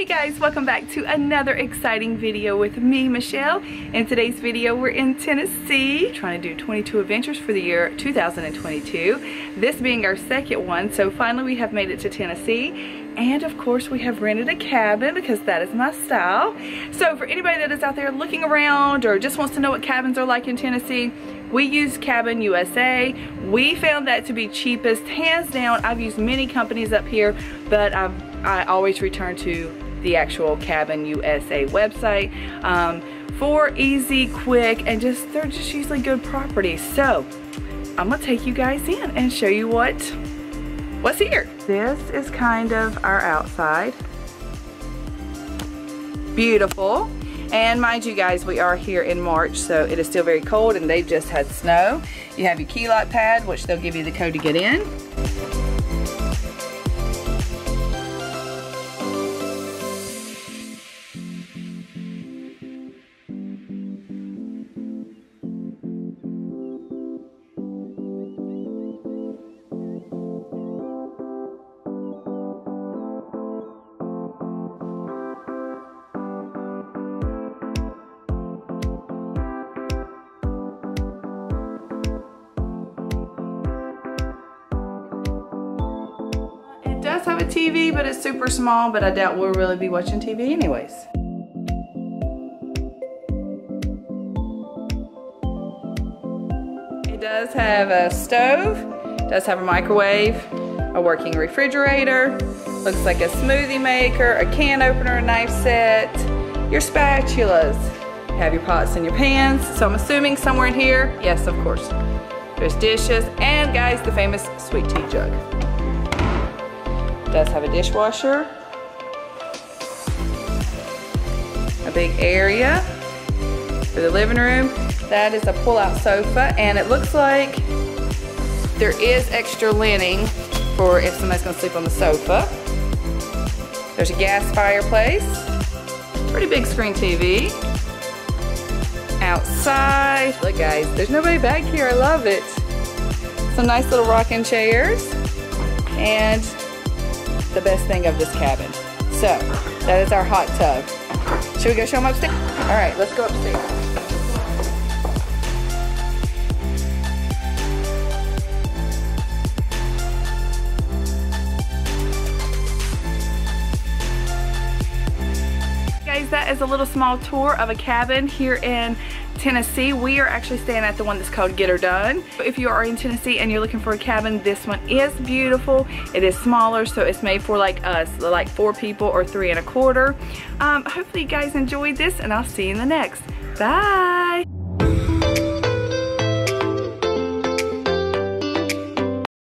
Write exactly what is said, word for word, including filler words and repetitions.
Hey guys, welcome back to another exciting video with me, Michelle. In today's video, we're in Tennessee, trying to do twenty-two adventures for the year two thousand twenty-two. This being our second one, so finally we have made it to Tennessee. And of course we have rented a cabin because that is my style. So for anybody that is out there looking around or just wants to know what cabins are like in Tennessee, we use Cabin U S A. We found that to be cheapest, hands down. I've used many companies up here, but I've, I always return to the actual Cabin U S A website um, for easy, quick, and just they're just usually good properties. So I'm gonna take you guys in and show you what what's here. This is kind of our outside. Beautiful. And mind you guys, we are here in March, so it is still very cold and they just had snow. You have your key lock pad, which they'll give you the code to get in. Does have a T V, but it's super small, but I doubt we'll really be watching T V anyways. It does have a stove, does have a microwave, a working refrigerator, looks like a smoothie maker, a can opener, a knife set, your spatulas, you have your pots and your pans, so I'm assuming somewhere in here, yes of course, there's dishes, and guys, the famous sweet tea jug. Does have a dishwasher, a big area for the living room. That is a pull-out sofa, and it looks like there is extra linen for if somebody's gonna sleep on the sofa. There's a gas fireplace, pretty big screen T V. Outside, look guys, there's nobody back here, I love it. Some nice little rocking chairs, and the best thing of this cabin. So, that is our hot tub. Should we go show them upstairs? All right, let's go upstairs. That is a little small tour of a cabin here in Tennessee. We are actually staying at the one that's called G I T R-DONE. If you are in Tennessee and you're looking for a cabin, this one is beautiful. It is smaller, so it's made for like us, like four people or three and a quarter. Um, hopefully you guys enjoyed this, and I'll see you in the next. Bye!